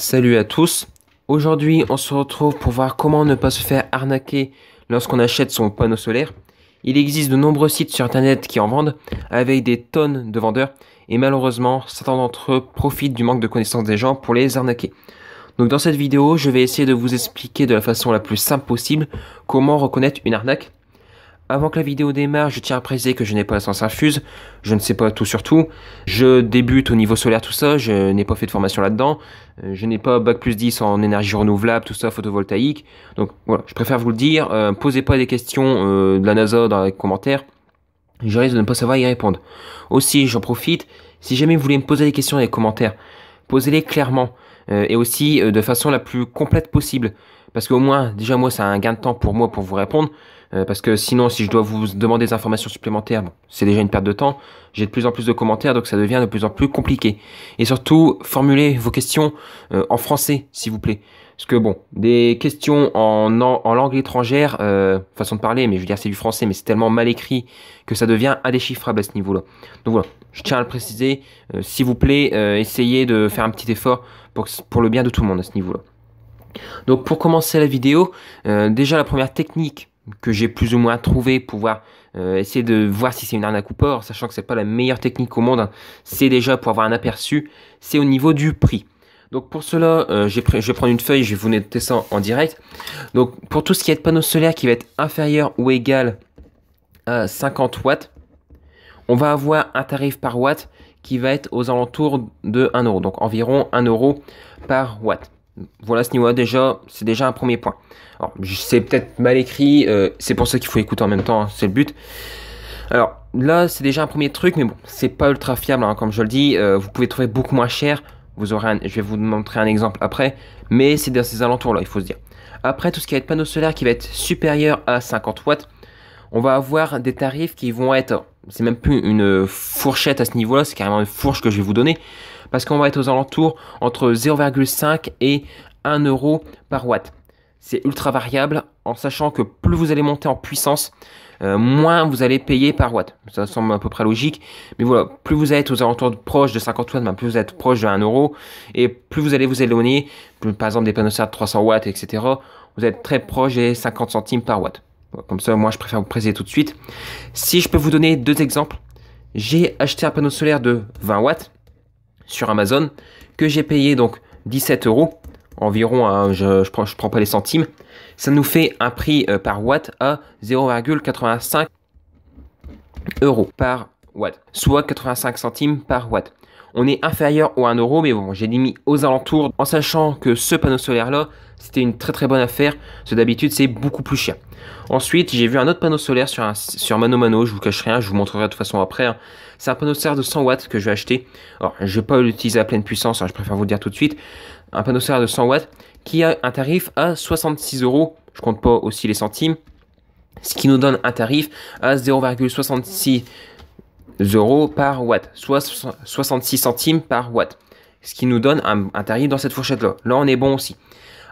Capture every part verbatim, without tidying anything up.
Salut à tous, aujourd'hui on se retrouve pour voir comment ne pas se faire arnaquer lorsqu'on achète son panneau solaire. Il existe de nombreux sites sur internet qui en vendent avec des tonnes de vendeurs et malheureusement certains d'entre eux profitent du manque de connaissance des gens pour les arnaquer. Donc dans cette vidéo je vais essayer de vous expliquer de la façon la plus simple possible comment reconnaître une arnaque. Avant que la vidéo démarre, je tiens à préciser que je n'ai pas la science infuse, je ne sais pas tout sur tout, je débute au niveau solaire tout ça, je n'ai pas fait de formation là-dedans, je n'ai pas bac plus dix en énergie renouvelable, tout ça, photovoltaïque, donc voilà, je préfère vous le dire, euh, posez pas des questions euh, de la NASA dans les commentaires, je risque de ne pas savoir y répondre. Aussi, j'en profite, si jamais vous voulez me poser des questions dans les commentaires, posez-les clairement, euh, et aussi euh, de façon la plus complète possible. Parce qu'au moins, déjà moi, c'est un gain de temps pour moi pour vous répondre. Euh, parce que sinon, si je dois vous demander des informations supplémentaires, bon, c'est déjà une perte de temps. J'ai de plus en plus de commentaires, donc ça devient de plus en plus compliqué. Et surtout, formulez vos questions euh, en français, s'il vous plaît. Parce que bon, des questions en, en, en langue étrangère, euh, façon de parler, mais je veux dire c'est du français, mais c'est tellement mal écrit que ça devient indéchiffrable à ce niveau-là. Donc voilà, je tiens à le préciser. Euh, s'il vous plaît, euh, essayez de faire un petit effort pour, pour le bien de tout le monde à ce niveau-là. Donc pour commencer la vidéo, euh, déjà la première technique que j'ai plus ou moins trouvée pour voir, euh, essayer de voir si c'est une arnaque ou pas, sachant que c'est pas la meilleure technique au monde, hein, c'est déjà pour avoir un aperçu, c'est au niveau du prix. Donc pour cela, euh, je vais prendre une feuille, je vais vous noter ça en direct. Donc pour tout ce qui est de panneau solaire qui va être inférieur ou égal à cinquante watts, on va avoir un tarif par watt qui va être aux alentours de un euro, donc environ un euro par watt. Voilà, ce niveau-là, déjà, c'est déjà un premier point. Alors, c'est peut-être mal écrit, euh, c'est pour ça qu'il faut écouter en même temps, hein, c'est le but. Alors, là, c'est déjà un premier truc, mais bon, c'est pas ultra fiable, hein, comme je le dis. Euh, vous pouvez trouver beaucoup moins cher. Vous aurez un, je vais vous montrer un exemple après, mais c'est dans ces alentours-là, il faut se dire. Après, tout ce qui va être panneau solaire qui va être supérieur à cinquante watts, on va avoir des tarifs qui vont être... C'est même plus une fourchette à ce niveau-là, c'est carrément une fourche que je vais vous donner. Parce qu'on va être aux alentours entre zéro virgule cinq et un euro par watt. C'est ultra variable, en sachant que plus vous allez monter en puissance, euh, moins vous allez payer par watt. Ça semble à peu près logique, mais voilà, plus vous êtes aux alentours de proche de cinquante watts, ben plus vous êtes proche de un euro, et plus vous allez vous éloigner, plus, par exemple des panneaux solaires de trois cents watts, et cetera, vous êtes très proche des cinquante centimes par watt. Comme ça, moi, je préfère vous préciser tout de suite. Si je peux vous donner deux exemples, j'ai acheté un panneau solaire de vingt watts sur Amazon que j'ai payé donc dix-sept euros environ, hein, je, je, prends, je prends pas les centimes. Ça nous fait un prix euh, par watt à zéro virgule quatre-vingt-cinq euros par watt, soit quatre-vingt-cinq centimes par watt. On est inférieur au un euro, mais bon, j'ai mis aux alentours en sachant que ce panneau solaire là, c'était une très très bonne affaire, parce que d'habitude c'est beaucoup plus cher. Ensuite, j'ai vu un autre panneau solaire sur, un, sur manomano, je vous cache rien, je vous montrerai de toute façon après. Hein. C'est un panneau solaire de cent watts que je vais acheter. Alors, je vais pas l'utiliser à pleine puissance, hein, je préfère vous le dire tout de suite. Un panneau solaire de cent watts qui a un tarif à soixante-six euros, je compte pas aussi les centimes, ce qui nous donne un tarif à zéro virgule soixante-six euros par watt, soit soixante-six centimes par watt, ce qui nous donne un, un tarif dans cette fourchette là. Là on est bon aussi.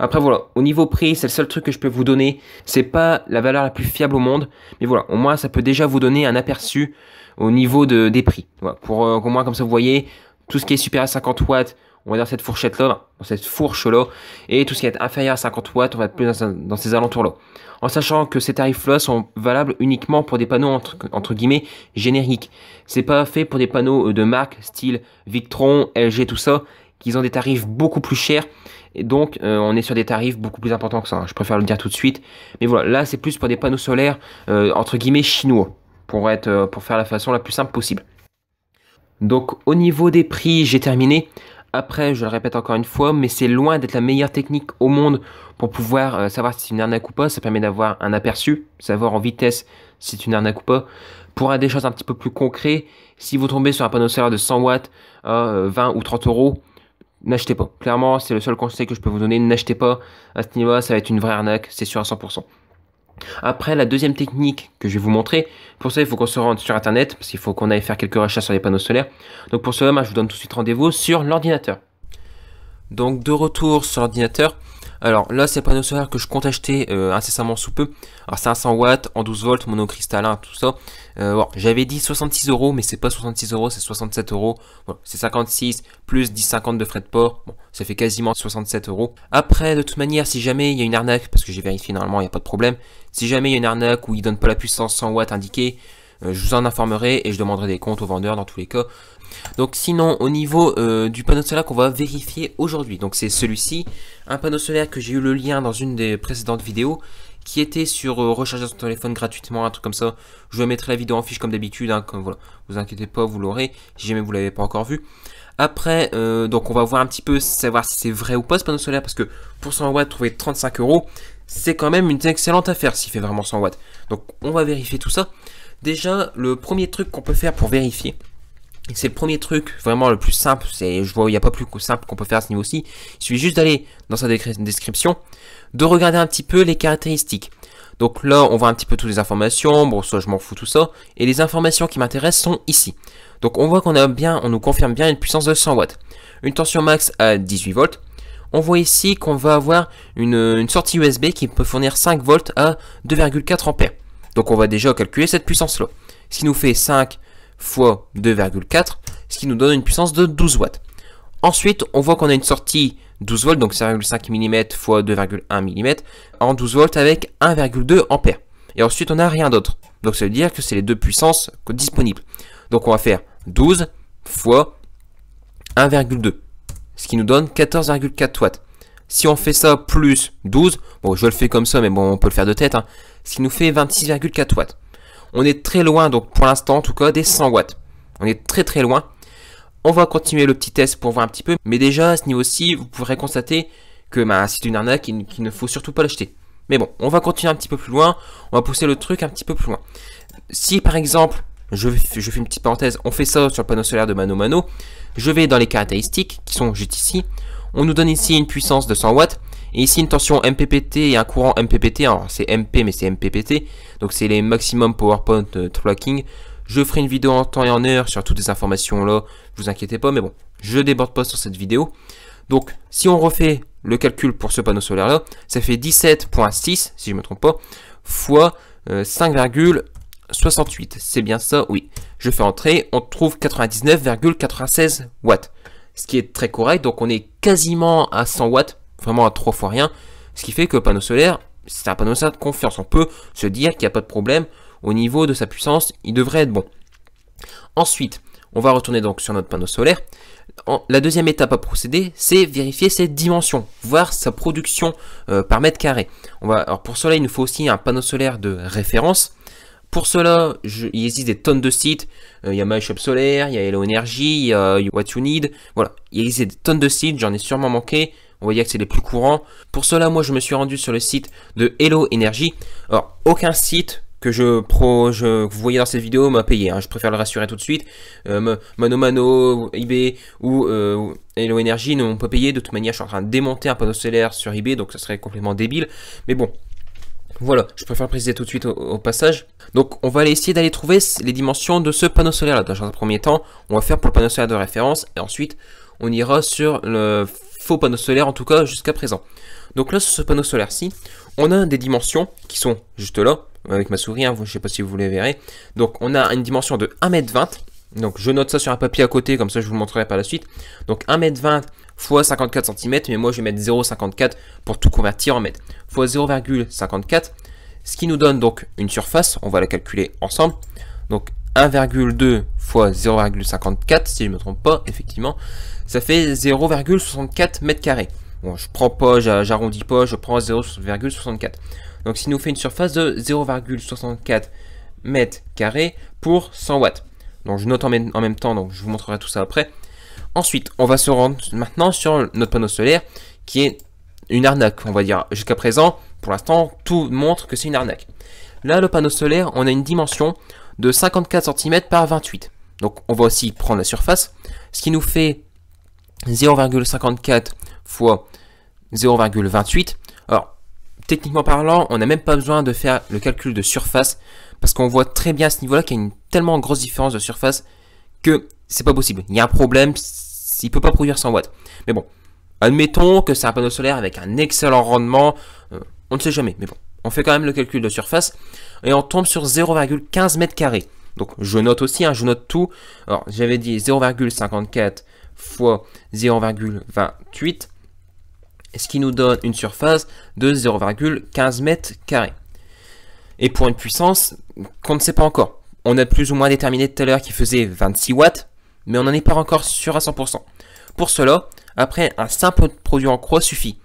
Après voilà, au niveau prix, c'est le seul truc que je peux vous donner, c'est pas la valeur la plus fiable au monde, mais voilà, au moins ça peut déjà vous donner un aperçu au niveau de, des prix. Voilà, pour euh, au moins comme ça vous voyez, tout ce qui est supérieur à cinquante watts, on va dans cette fourchette là, dans cette fourche là, et tout ce qui est inférieur à cinquante watts, on va être plus dans, dans ces alentours là. En sachant que ces tarifs là sont valables uniquement pour des panneaux entre, entre guillemets génériques. C'est pas fait pour des panneaux de marque style Victron, L G, tout ça, qu'ils ont des tarifs beaucoup plus chers. Et donc euh, on est sur des tarifs beaucoup plus importants que ça, hein. Je préfère le dire tout de suite. Mais voilà, là c'est plus pour des panneaux solaires euh, entre guillemets chinois, pour, être, euh, pour faire la façon la plus simple possible. Donc au niveau des prix, j'ai terminé. Après, je le répète encore une fois, mais c'est loin d'être la meilleure technique au monde pour pouvoir euh, savoir si c'est une arnaque ou pas. Ça permet d'avoir un aperçu, savoir en vitesse si c'est une arnaque ou pas. Pour des choses un petit peu plus concrètes, si vous tombez sur un panneau solaire de cent watts à euh, vingt ou trente euros, n'achetez pas. Clairement, c'est le seul conseil que je peux vous donner, n'achetez pas. À ce niveau-là, ça va être une vraie arnaque, c'est sûr à cent pour cent. Après, la deuxième technique que je vais vous montrer, pour ça il faut qu'on se rende sur internet, parce qu'il faut qu'on aille faire quelques recherches sur les panneaux solaires. Donc pour cela, moi, je vous donne tout de suite rendez-vous sur l'ordinateur. Donc de retour sur l'ordinateur, Alors là, c'est un panneau solaire que je compte acheter euh, incessamment sous peu. Alors cinq cents watts, en douze volts, monocristallin, tout ça. Euh, bon, j'avais dit soixante-six euros, mais c'est pas soixante-six euros, c'est soixante-sept euros. Bon, c'est cinquante-six plus dix cinquante de frais de port. Bon, ça fait quasiment soixante-sept euros. Après, de toute manière, si jamais il y a une arnaque, parce que j'ai vérifié normalement, il n'y a pas de problème. Si jamais il y a une arnaque où ils donnent pas la puissance cent watts indiquée, euh, je vous en informerai et je demanderai des comptes aux vendeurs dans tous les cas. Donc sinon au niveau euh, du panneau solaire qu'on va vérifier aujourd'hui, donc c'est celui-ci, un panneau solaire que j'ai eu le lien dans une des précédentes vidéos qui était sur euh, recharger son téléphone gratuitement, un truc comme ça. Je vous mettrai la vidéo en fiche comme d'habitude, hein, comme voilà, vous inquiétez pas, vous l'aurez si jamais vous l'avez pas encore vu. Après euh, donc on va voir un petit peu, savoir si c'est vrai ou pas ce panneau solaire, parce que pour cent watts trouver trente-cinq euros, c'est quand même une excellente affaire s'il fait vraiment cent watts. Donc on va vérifier tout ça. Déjà le premier truc qu'on peut faire pour vérifier, c'est le premier truc, vraiment le plus simple, c'est, je vois, il n'y a pas plus simple qu'on peut faire à ce niveau-ci. Il suffit juste d'aller dans sa description, de regarder un petit peu les caractéristiques. Donc là, on voit un petit peu toutes les informations, bon, ça, je m'en fous tout ça. Et les informations qui m'intéressent sont ici. Donc on voit qu'on a bien, on nous confirme bien une puissance de cent watts. Une tension max à dix-huit volts. On voit ici qu'on va avoir une, une sortie U S B qui peut fournir cinq volts à deux virgule quatre ampères. Donc on va déjà calculer cette puissance-là. Ce qui nous fait cinq fois deux virgule quatre, ce qui nous donne une puissance de douze watts. Ensuite, on voit qu'on a une sortie douze volts, donc cinq virgule cinq millimètres fois deux virgule un millimètres, en douze volts avec un virgule deux ampères. Et ensuite, on n'a rien d'autre. Donc, ça veut dire que c'est les deux puissances disponibles. Donc, on va faire douze fois un virgule deux, ce qui nous donne quatorze virgule quatre watts. Si on fait ça plus douze, bon, je le fais comme ça, mais bon, on peut le faire de tête, hein, ce qui nous fait vingt-six virgule quatre watts. On est très loin, donc pour l'instant en tout cas, des cent watts. On est très très loin. On va continuer le petit test pour voir un petit peu. Mais déjà, à ce niveau-ci, vous pourrez constater que bah, c'est une arnaque qu'il ne faut surtout pas l'acheter. Mais bon, on va continuer un petit peu plus loin. On va pousser le truc un petit peu plus loin. Si par exemple, je, je fais une petite parenthèse, on fait ça sur le panneau solaire de manomano. Je vais dans les caractéristiques qui sont juste ici. On nous donne ici une puissance de cent watts. Et ici une tension M P P T et un courant M P P T, alors c'est M P mais c'est M P P T, donc c'est les maximum PowerPoint euh, tracking. Je ferai une vidéo en temps et en heure sur toutes les informations là, vous inquiétez pas, mais bon, je déborde pas sur cette vidéo. Donc si on refait le calcul pour ce panneau solaire là, ça fait dix-sept virgule six, si je me trompe pas, fois euh, cinq virgule soixante-huit, c'est bien ça, oui. Je fais entrer, on trouve quatre-vingt-dix-neuf virgule quatre-vingt-seize watts, ce qui est très correct, donc on est quasiment à cent watts. Vraiment à trois fois rien, ce qui fait que le panneau solaire, c'est un panneau solaire de confiance. On peut se dire qu'il n'y a pas de problème au niveau de sa puissance, il devrait être bon. Ensuite, on va retourner donc sur notre panneau solaire. En, la deuxième étape à procéder, c'est vérifier ses dimensions, voir sa production euh, par mètre carré. On va, alors pour cela, il nous faut aussi un panneau solaire de référence. Pour cela, je, il existe des tonnes de sites. Il euh, y a My Shop Solaire, il y a Hello Energie, il y a What You Need. Voilà, il existe des tonnes de sites, j'en ai sûrement manqué. On va dire que c'est les plus courants. Pour cela, moi, je me suis rendu sur le site de Hello Energie. Alors, aucun site que je, pro, je que vous voyez dans cette vidéo m'a payé. Hein. Je préfère le rassurer tout de suite. Euh, manomano, ebay ou euh, Hello Energie ne m'ont pas payé. De toute manière, je suis en train de démonter un panneau solaire sur ebay, donc ça serait complètement débile. Mais bon, voilà, je préfère le préciser tout de suite au, au passage. Donc, on va aller essayer d'aller trouver les dimensions de ce panneau solaire-là. Dans un premier temps, on va faire pour le panneau solaire de référence et ensuite, on ira sur le faux panneau solaire, en tout cas jusqu'à présent. Donc là, sur ce panneau solaire-ci, on a des dimensions qui sont juste là, avec ma souris, hein, je ne sais pas si vous les verrez. Donc on a une dimension de un mètre vingt, donc je note ça sur un papier à côté, comme ça je vous le montrerai par la suite. Donc un mètre vingt fois cinquante-quatre centimètres, mais moi je vais mettre zéro virgule cinquante-quatre pour tout convertir en mètres, fois zéro virgule cinquante-quatre, ce qui nous donne donc une surface, on va la calculer ensemble. Donc un virgule deux fois zéro virgule cinquante-quatre, si je ne me trompe pas, effectivement, ça fait zéro virgule soixante-quatre mètres carrés. Bon, je prends pas, j'arrondis pas, je prends zéro virgule soixante-quatre. Donc, ça nous fait une surface de zéro virgule soixante-quatre mètres carrés pour cent watts. Donc, je note en même, en même temps, donc je vous montrerai tout ça après. Ensuite, on va se rendre maintenant sur notre panneau solaire, qui est une arnaque, on va dire. Jusqu'à présent, pour l'instant, tout montre que c'est une arnaque. Là, le panneau solaire, on a une dimension de cinquante-quatre centimètres par vingt-huit. Donc on va aussi prendre la surface, ce qui nous fait zéro virgule cinquante-quatre fois zéro virgule vingt-huit. Alors techniquement parlant, on n'a même pas besoin de faire le calcul de surface parce qu'on voit très bien à ce niveau-là qu'il y a une tellement grosse différence de surface que c'est pas possible. Il y a un problème, il peut pas produire cent watts. Mais bon, Admettons que c'est un panneau solaire avec un excellent rendement, euh, on ne sait jamais, mais bon, on fait quand même le calcul de surface et on tombe sur zéro virgule quinze mètres carrés. Donc je note aussi, hein, je note tout. Alors j'avais dit zéro virgule cinquante-quatre fois zéro virgule vingt-huit, ce qui nous donne une surface de zéro virgule quinze mètres carrés. Et pour une puissance qu'on ne sait pas encore. On a plus ou moins déterminé tout à l'heure qu'il faisait vingt-six watts, mais on n'en est pas encore sûr à cent pour cent. Pour cela, après, un simple produit en croix suffit.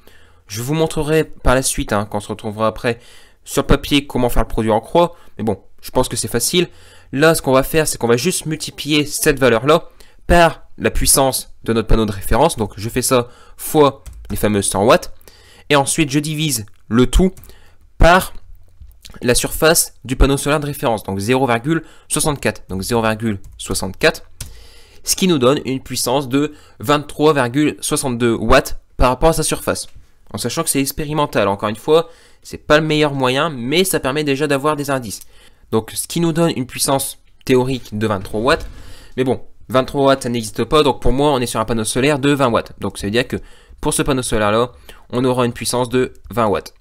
Je vous montrerai par la suite, hein, quand on se retrouvera après sur le papier, comment faire le produit en croix. Mais bon, je pense que c'est facile. Là, ce qu'on va faire, c'est qu'on va juste multiplier cette valeur-là par la puissance de notre panneau de référence. Donc, je fais ça fois les fameux cent watts. Et ensuite, je divise le tout par la surface du panneau solaire de référence, donc zéro virgule soixante-quatre. Donc zéro virgule soixante-quatre, ce qui nous donne une puissance de vingt-trois virgule soixante-deux watts par rapport à sa surface. En sachant que c'est expérimental, encore une fois, c'est pas le meilleur moyen, mais ça permet déjà d'avoir des indices. Donc ce qui nous donne une puissance théorique de vingt-trois watts, mais bon, vingt-trois watts ça n'existe pas, donc pour moi on est sur un panneau solaire de vingt watts. Donc ça veut dire que pour ce panneau solaire là, on aura une puissance de vingt watts.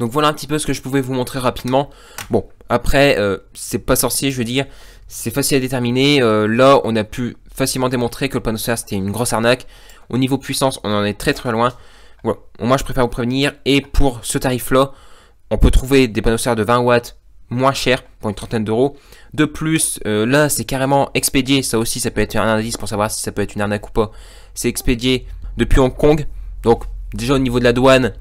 Donc voilà un petit peu ce que je pouvais vous montrer rapidement. Bon, après, euh, c'est pas sorcier, je veux dire, c'est facile à déterminer. Euh, là, on a pu facilement démontrer que le panneau solaire, c'était une grosse arnaque. Au niveau puissance, on en est très très loin. Voilà, moi je préfère vous prévenir. Et pour ce tarif-là, on peut trouver des panneaux solaires de vingt watts moins chers, pour une trentaine d'euros. De plus, euh, là, c'est carrément expédié. Ça aussi, ça peut être un indice pour savoir si ça peut être une arnaque ou pas. C'est expédié depuis Hong Kong. Donc, déjà au niveau de la douane,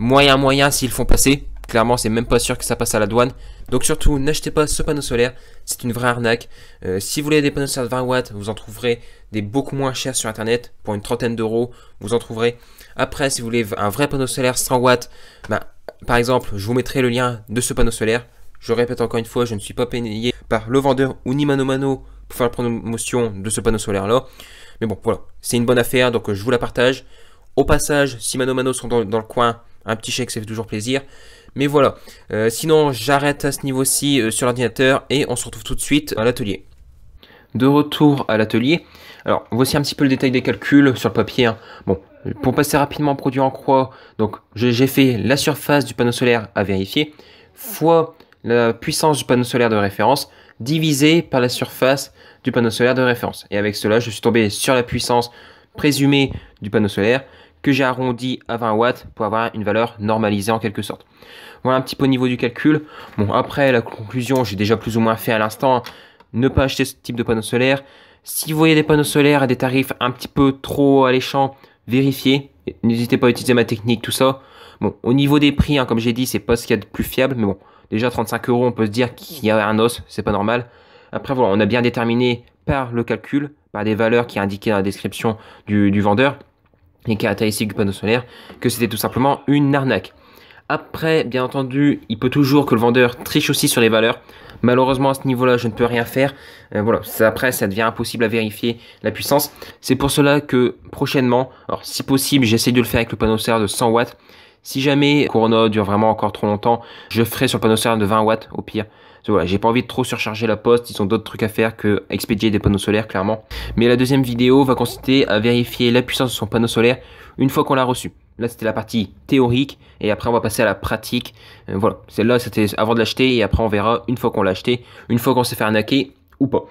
moyen moyen s'ils font passer, clairement c'est même pas sûr que ça passe à la douane. Donc surtout n'achetez pas ce panneau solaire, c'est une vraie arnaque. Euh, si vous voulez des panneaux solaires de vingt watts, vous en trouverez des beaucoup moins chers sur internet, pour une trentaine d'euros, vous en trouverez. Après si vous voulez un vrai panneau solaire cent watts, bah, par exemple je vous mettrai le lien de ce panneau solaire. Je répète encore une fois, je ne suis pas payé par le vendeur ou ni Manomano pour faire la promotion de ce panneau solaire là. Mais bon voilà, c'est une bonne affaire donc je vous la partage. Au passage, si Manomano sont dans, dans le coin, un petit chèque, ça fait toujours plaisir. Mais voilà. Euh, sinon, j'arrête à ce niveau-ci euh, sur l'ordinateur et on se retrouve tout de suite à l'atelier. De retour à l'atelier. Alors, voici un petit peu le détail des calculs sur le papier. Hein. Bon, pour passer rapidement au produit en croix, donc j'ai fait la surface du panneau solaire à vérifier fois la puissance du panneau solaire de référence divisé par la surface du panneau solaire de référence. Et avec cela, je suis tombé sur la puissance présumée du panneau solaire, que j'ai arrondi à vingt watts pour avoir une valeur normalisée en quelque sorte. Voilà un petit peu au niveau du calcul. Bon, après la conclusion, j'ai déjà plus ou moins fait à l'instant. Ne pas acheter ce type de panneau solaire. Si vous voyez des panneaux solaires à des tarifs un petit peu trop alléchants, vérifiez. N'hésitez pas à utiliser ma technique, tout ça. Bon, au niveau des prix, hein, comme j'ai dit, c'est pas ce qu'il y a de plus fiable, mais bon, déjà trente-cinq euros, on peut se dire qu'il y a un os, c'est pas normal. Après, voilà, on a bien déterminé par le calcul, par des valeurs qui est indiquées dans la description du, du vendeur, les caractéristiques du panneau solaire, que c'était tout simplement une arnaque. Après, bien entendu, il peut toujours que le vendeur triche aussi sur les valeurs. Malheureusement, à ce niveau-là, je ne peux rien faire. Euh, voilà, après, ça devient impossible à vérifier la puissance. C'est pour cela que prochainement, alors si possible, j'essaie de le faire avec le panneau solaire de cent watts. Si jamais Corona dure vraiment encore trop longtemps, je ferai sur le panneau solaire de vingt watts au pire. Voilà, j'ai pas envie de trop surcharger la poste, ils ont d'autres trucs à faire que expédier des panneaux solaires clairement. Mais la deuxième vidéo va consister à vérifier la puissance de son panneau solaire une fois qu'on l'a reçu. Là c'était la partie théorique et après on va passer à la pratique. Euh, voilà, celle-là c'était avant de l'acheter et après on verra une fois qu'on l'a acheté, une fois qu'on s'est fait arnaquer ou pas.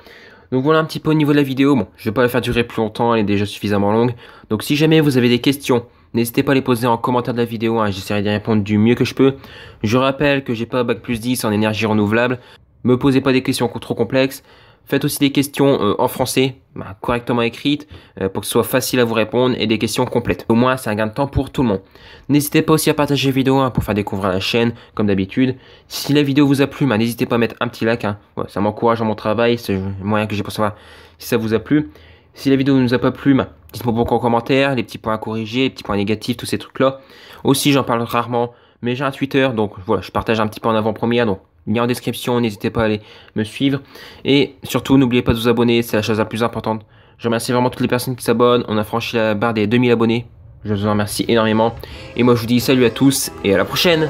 Donc voilà un petit peu au niveau de la vidéo, bon je vais pas la faire durer plus longtemps, elle est déjà suffisamment longue. Donc si jamais vous avez des questions, n'hésitez pas à les poser en commentaire de la vidéo, hein. J'essaierai d'y répondre du mieux que je peux. Je rappelle que j'ai pas bac plus dix en énergie renouvelable. Me posez pas des questions trop complexes. Faites aussi des questions euh, en français, bah, correctement écrites, euh, pour que ce soit facile à vous répondre et des questions complètes. Au moins, c'est un gain de temps pour tout le monde. N'hésitez pas aussi à partager la vidéo hein, pour faire découvrir la chaîne, comme d'habitude. Si la vidéo vous a plu, bah, n'hésitez pas à mettre un petit like. Hein. Ouais, ça m'encourage dans mon travail, c'est le moyen que j'ai pour savoir si ça vous a plu. Si la vidéo ne nous a pas plu, bah, dites-moi beaucoup en commentaire, les petits points à corriger, les petits points négatifs, tous ces trucs-là. Aussi, j'en parle rarement, mais j'ai un Twitter, donc voilà, je partage un petit peu en avant-première, donc lien en description, n'hésitez pas à aller me suivre. Et surtout, n'oubliez pas de vous abonner, c'est la chose la plus importante. Je remercie vraiment toutes les personnes qui s'abonnent, on a franchi la barre des deux mille abonnés. Je vous en remercie énormément. Et moi, je vous dis salut à tous et à la prochaine!